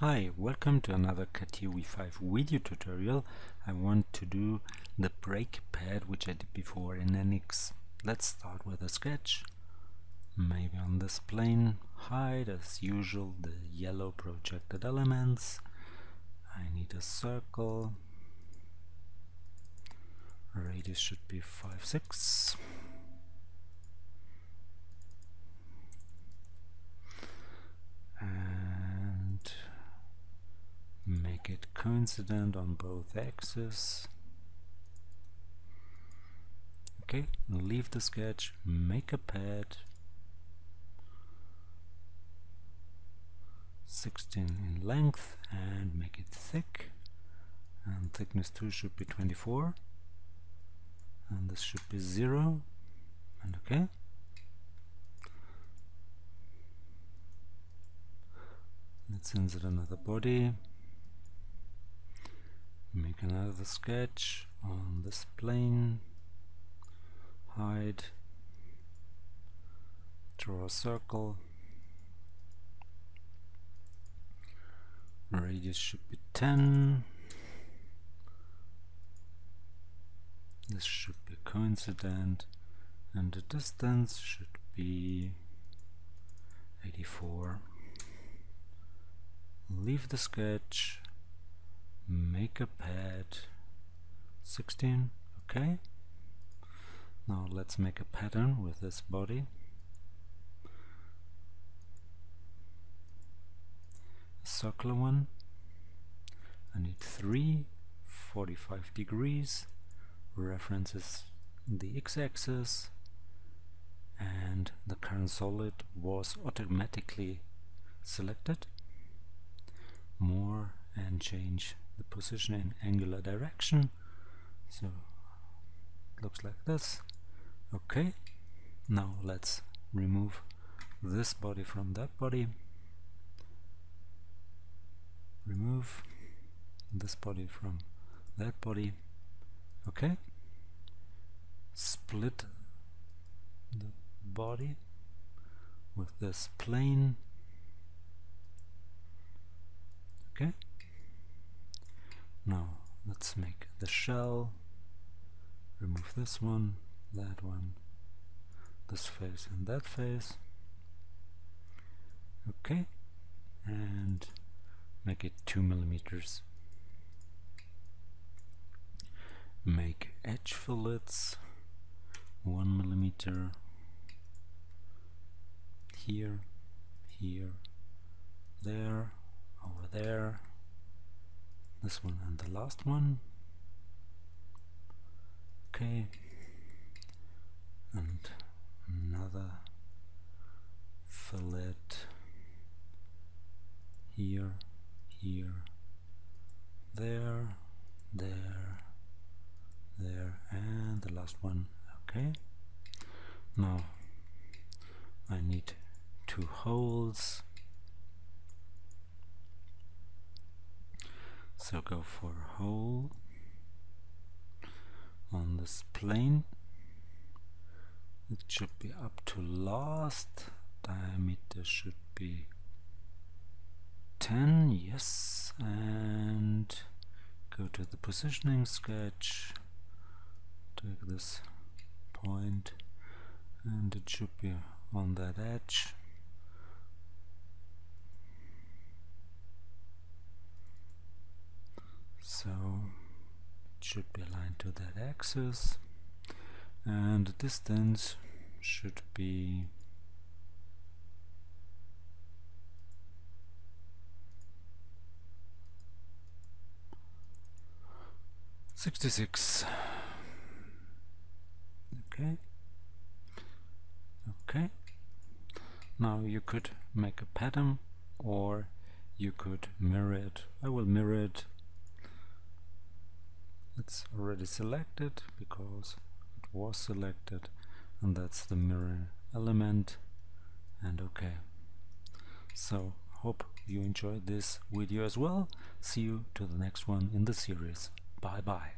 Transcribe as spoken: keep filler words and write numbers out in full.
Hi, welcome to another CATIA V five video tutorial. I want to do the brake pad which I did before in N X. Let's start with a sketch. Maybe on this plane, hide as usual the yellow projected elements. I need a circle. Radius should be five, six. Make it coincident on both axes. Okay, leave the sketch, make a pad sixteen in length and make it thick, and thickness two should be twenty-four, and this should be zero, and okay. Let's insert another body. Make another sketch on this plane, hide, draw a circle, radius should be ten, this should be coincident, and the distance should be eighty-four. Leave the sketch, make a pad sixteen, okay. Now let's make a pattern with this body. A circular one. I need three, forty-five degrees, references the x-axis, and the current solid was automatically selected. More and change the position in angular direction, so it looks like this. Okay, now let's remove this body from that body, remove this body from that body. Okay, split the body with this plane. Okay, now let's make the shell, remove this one, that one, this face and that face. Okay, and make it two millimeters. Make edge fillets, one millimeter, here, here, there, over there, this one and the last one. Okay, and another fillet here, here, there, there, there, and the last one. Okay, now I need two holes, so go for a hole on this plane. It should be up to last, diameter should be ten, yes, and go to the positioning sketch, take this point, and it should be on that edge. So it should be aligned to that axis, and the distance should be sixty-six. Okay. Okay. Now you could make a pattern, or you could mirror it. I will mirror it. It's already selected because it was selected, and that's the mirror element, and okay. So hope you enjoyed this video as well. See you to the next one in the series. Bye bye.